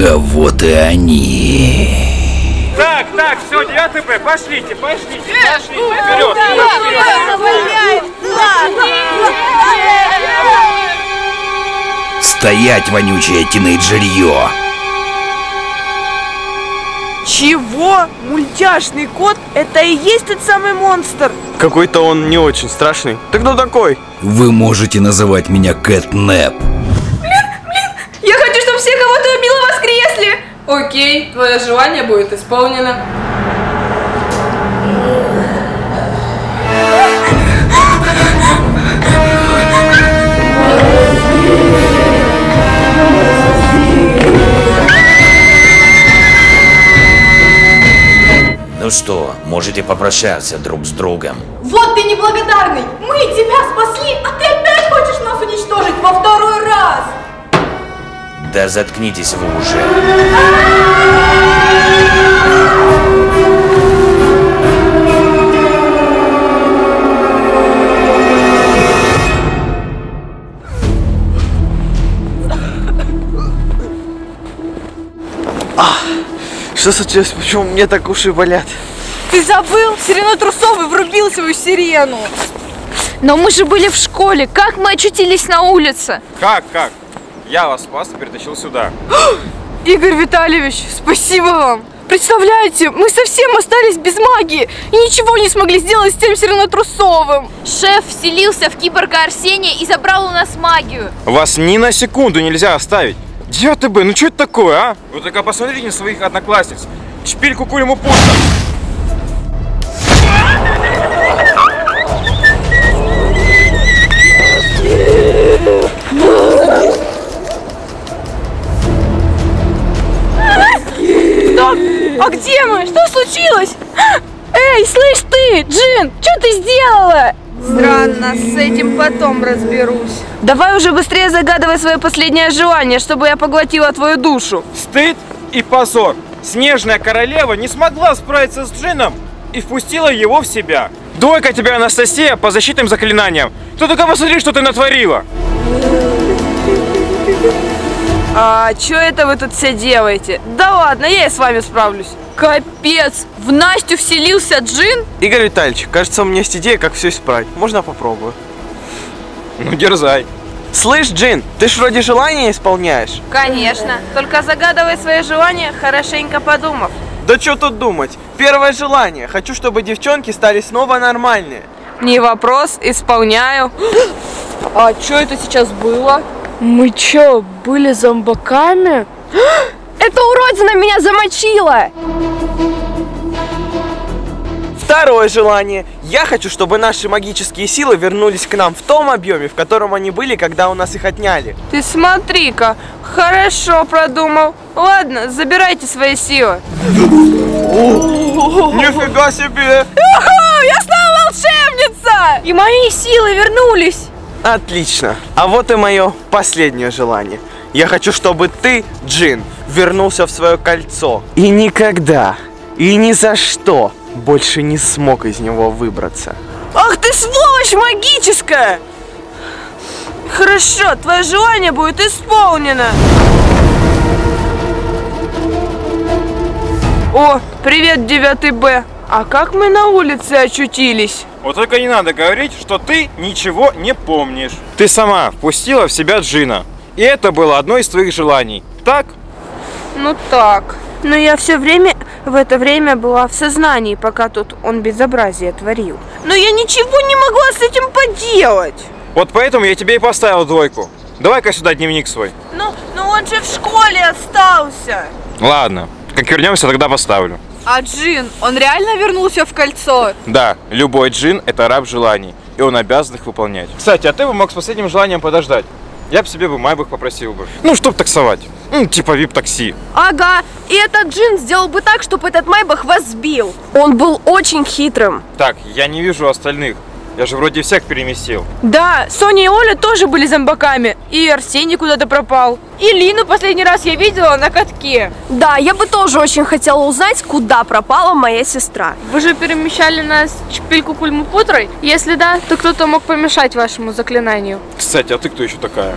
А вот и они. Так, все, 9Б, пошлите, вперед! Стоять, вонючее тинейджерье! Чего? Мультяшный кот? Это и есть тот самый монстр? Какой-то он не очень страшный. Ты кто такой? Вы можете называть меня Кэтнэп. Блин, я хочу, чтобы все, кого ты убила, воскресли! Окей, твое желание будет исполнено. Ну что, можете попрощаться друг с другом. Вот ты неблагодарный! Мы тебя спасли, а ты опять хочешь нас уничтожить во второй раз! Да заткнитесь вы уже. Что случилось? Почему мне так уши болят? Ты забыл? Сирена Трусова врубил свою сирену. Но мы же были в школе. Как мы очутились на улице? Как? Я вас спас и перетащил сюда. Игорь Витальевич, спасибо вам. Представляете, мы совсем остались без магии и ничего не смогли сделать с тем Сиреной Трусовым. Шеф вселился в киборга Арсения и забрал у нас магию. Вас ни на секунду нельзя оставить. 9Б, ну что это такое, а? Вы только посмотрите на своих одноклассниц. Чпильку-Кульмупутра. А где мы? Что случилось? Эй, слышь ты, Джин, что ты сделала? Странно, с этим потом разберусь. Давай уже быстрее загадывай свое последнее желание, чтобы я поглотила твою душу. Стыд и позор. Снежная королева не смогла справиться с Джином и впустила его в себя. Двойка тебя, Анастасия, по защитным заклинаниям. Ты только посмотри, что ты натворила. А чё это вы тут все делаете? Да ладно, я и с вами справлюсь. Капец, в Настю вселился Джин? Игорь Витальевич, кажется, у меня есть идея, как все исправить. Можно я попробую? Ну, дерзай. Слышь, Джин, ты ж вроде желания исполняешь. Конечно, только загадывай свои желания, хорошенько подумав. Да чё тут думать? Первое желание. Хочу, чтобы девчонки стали снова нормальные. Не вопрос, исполняю. А чё это сейчас было? Мы чё, были зомбаками? Эта уродина меня замочила! Второе желание. Я хочу, чтобы наши магические силы вернулись к нам в том объеме, в котором они были, когда у нас их отняли. Ты смотри-ка, хорошо продумал. Ладно, забирайте свои силы. Нифига себе! Я снова волшебница! И мои силы вернулись! Отлично. А вот и мое последнее желание. Я хочу, чтобы ты, Джин, вернулся в свое кольцо. И никогда, и ни за что больше не смог из него выбраться. Ах ты сволочь магическая! Хорошо, твое желание будет исполнено. О, привет, 9Б. А как мы на улице очутились? Вот только не надо говорить, что ты ничего не помнишь. Ты сама впустила в себя Джина. И это было одно из твоих желаний. Так? Ну так. Но я все время в это время была в сознании, пока тут он безобразие творил. Но я ничего не могла с этим поделать. Вот поэтому я тебе и поставил двойку. Давай-ка сюда дневник свой. Ну он же в школе остался. Ладно, как вернемся, тогда поставлю. А Джин, он реально вернулся в кольцо? Да, любой Джин – это раб желаний, и он обязан их выполнять. Кстати, а ты бы мог с последним желанием подождать. Я бы себе майбах попросил бы. Ну, чтоб таксовать. Типа вип-такси. Ага, и этот Джин сделал бы так, чтобы этот майбах вас сбил. Он был очень хитрым. Так, я не вижу остальных. Я же вроде всех переместил. Да, Соня и Оля тоже были зомбаками. И Арсений куда-то пропал. И Лину последний раз я видела на катке. Да, я бы тоже очень хотела узнать, куда пропала моя сестра. Вы же перемещали нас Чпильку-Кульмупутрой? Если да, то кто-то мог помешать вашему заклинанию. Кстати, а ты кто еще такая?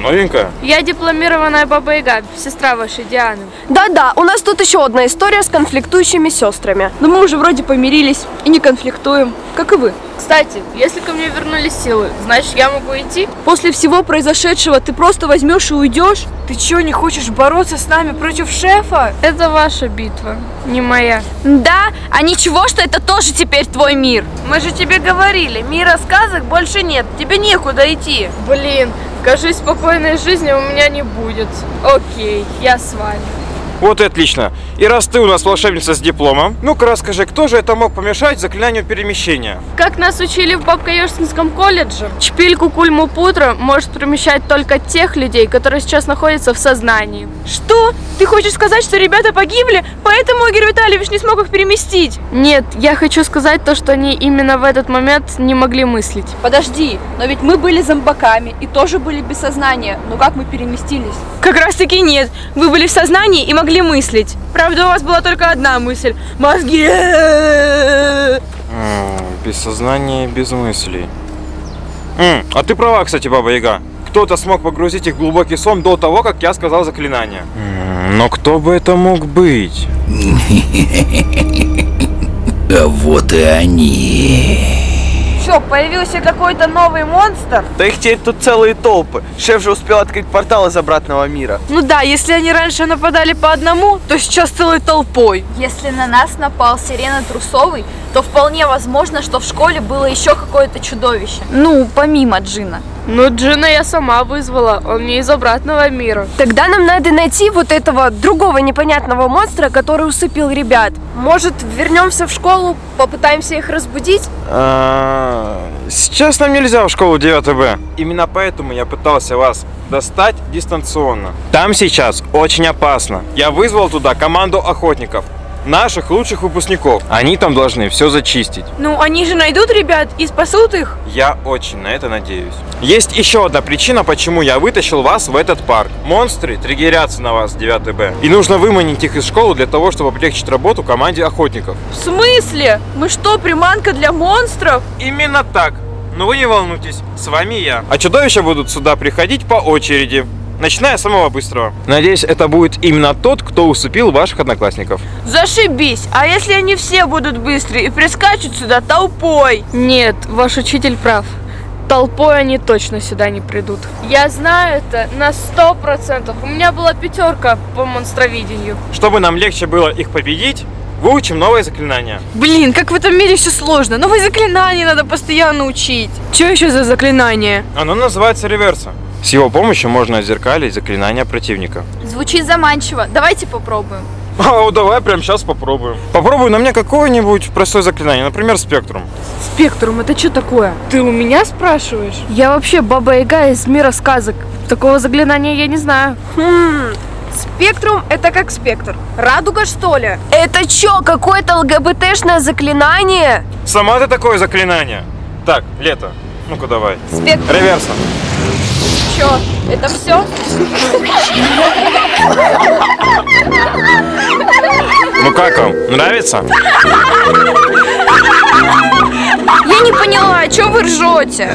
Новенькая? Я дипломированная баба Яга, сестра вашей Дианы. Да-да, у нас тут еще одна история с конфликтующими сестрами. Но мы уже вроде помирились и не конфликтуем, как и вы. Кстати, если ко мне вернулись силы, значит я могу идти? После всего произошедшего ты просто возьмешь и уйдешь? Ты чё, не хочешь бороться с нами против шефа? Это ваша битва, не моя. Да? А ничего, что это тоже теперь твой мир? Мы же тебе говорили, мира сказок больше нет, тебе некуда идти. Блин, кажись, спокойной жизни у меня не будет. Окей, я с вами. Вот и отлично. И раз ты у нас волшебница с дипломом, ну-ка расскажи, кто же это мог помешать заклинанию перемещения? Как нас учили в Бабка-Ёжкинском колледже, Чпильку-Кульмупутра может перемещать только тех людей, которые сейчас находятся в сознании. Что? Ты хочешь сказать, что ребята погибли, поэтому Игорь Витальевич не смог их переместить? Нет, я хочу сказать то, что они именно в этот момент не могли мыслить. Подожди, но ведь мы были зомбаками и тоже были без сознания, но как мы переместились? Как раз таки нет, вы были в сознании и могли мыслить. Правда, у вас была только одна мысль. Мозги! Без сознания, без мыслей. А ты права, кстати, Баба Яга. Кто-то смог погрузить их в глубокий сон до того, как я сказал заклинание. Но кто бы это мог быть? А вот и они. Появился какой-то новый монстр? Да их теперь тут целые толпы. Шеф же успел открыть портал из обратного мира. Ну да, если они раньше нападали по одному, то сейчас целой толпой. Если на нас напал Сирена Трусовой, то вполне возможно, что в школе было еще какое-то чудовище. Ну, помимо Джина. Ну, Джина я сама вызвала, он не из обратного мира. Тогда нам надо найти вот этого другого непонятного монстра, который усыпил ребят. Может, вернемся в школу, попытаемся их разбудить? Сейчас нам нельзя в школу 9Б. Именно поэтому я пытался вас достать дистанционно. Там сейчас очень опасно. Я вызвал туда команду охотников. Наших лучших выпускников. Они там должны все зачистить. Ну, они же найдут ребят и спасут их. Я очень на это надеюсь. Есть еще одна причина, почему я вытащил вас в этот парк. Монстры триггерятся на вас, 9Б. И нужно выманить их из школы для того, чтобы облегчить работу команде охотников. В смысле? Мы что, приманка для монстров? Именно так. Но вы не волнуйтесь, с вами я. А чудовища будут сюда приходить по очереди. Начиная с самого быстрого. Надеюсь, это будет именно тот, кто усыпил ваших одноклассников. Зашибись! А если они все будут быстрые и прискачут сюда толпой? Нет, ваш учитель прав. Толпой они точно сюда не придут. Я знаю это на 100%. У меня была пятерка по монстровидению. Чтобы нам легче было их победить, выучим новое заклинание. Блин, как в этом мире все сложно. Новые заклинания надо постоянно учить. Что еще за заклинание? Оно называется реверса. С его помощью можно отзеркалить заклинания противника. Звучит заманчиво. Давайте попробуем. Давай прямо сейчас попробуем. Попробуй на меня какое-нибудь простое заклинание, например, спектрум. Спектрум, это что такое? Ты у меня спрашиваешь? Я вообще Баба Яга из мира сказок. Такого заклинания я не знаю. Спектрум это как спектр. Радуга, что ли? Это что, какое-то ЛГБТшное заклинание? Сама ты такое заклинание. Так, Лето, ну-ка давай. Спектрум. Реверса. Это все? Ну как вам? Нравится? Я не поняла, что вы ржете?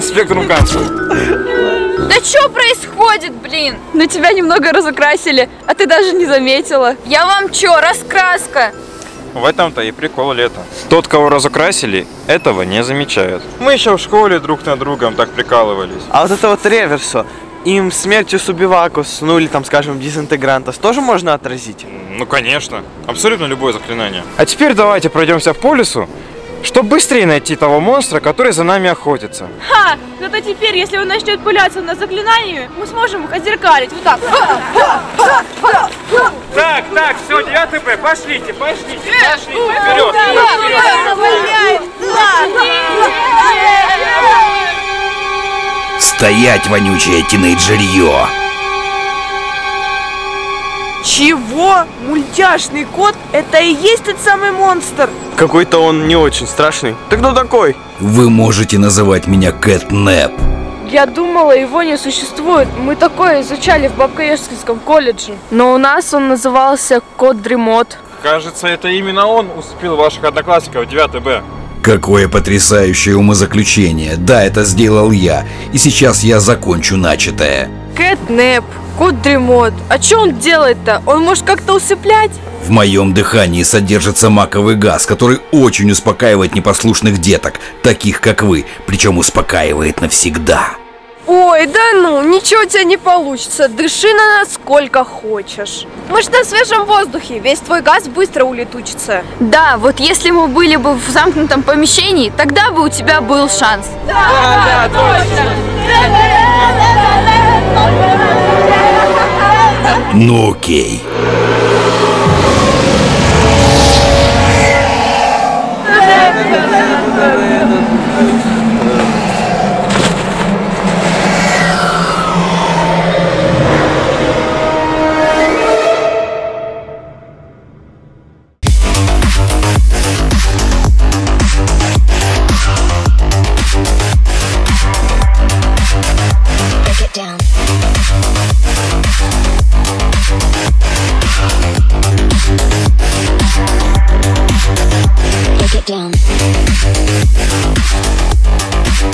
Спектрум канцу. Да что происходит, блин? Ну тебя немного разукрасили, а ты даже не заметила. Я вам что, раскраска? В этом-то и прикол Лета. Тот, кого разукрасили, этого не замечает. Мы еще в школе друг на другом так прикалывались. А вот это вот реверсо, им смертью Субивакус, ну или там, скажем, Дизинтегрантос, тоже можно отразить? Ну конечно, абсолютно любое заклинание. А теперь давайте пройдемся по лесу, чтобы быстрее найти того монстра, который за нами охотится. Ха! Зато теперь, если он начнет пуляться на заклинании, мы сможем их отзеркалить. Вот так. Так, все, 9Б, пошлите. Вперед! Стоять, вонючее тинейджерье! Чего? Мультяшный кот? Это и есть тот самый монстр? Какой-то он не очень страшный. Ты кто такой? Вы можете называть меня Кэтнэп. Я думала, его не существует. Мы такое изучали в Бабка-Ёжкинском колледже. Но у нас он назывался Код дремот. Кажется, это именно он усыпил ваших одноклассников 9Б. Какое потрясающее умозаключение. Да, это сделал я. И сейчас я закончу начатое. Кэтнэп, код дремот. А что он делает-то? Он может как-то усыплять? В моем дыхании содержится маковый газ, который очень успокаивает непослушных деток, таких как вы. Причем успокаивает навсегда. Ой, да ну, ничего у тебя не получится. Дыши на нас сколько хочешь. Мы ж на свежем воздухе, весь твой газ быстро улетучится. Да, вот если мы были бы в замкнутом помещении, тогда бы у тебя был шанс. Да, да, точно. Ну окей.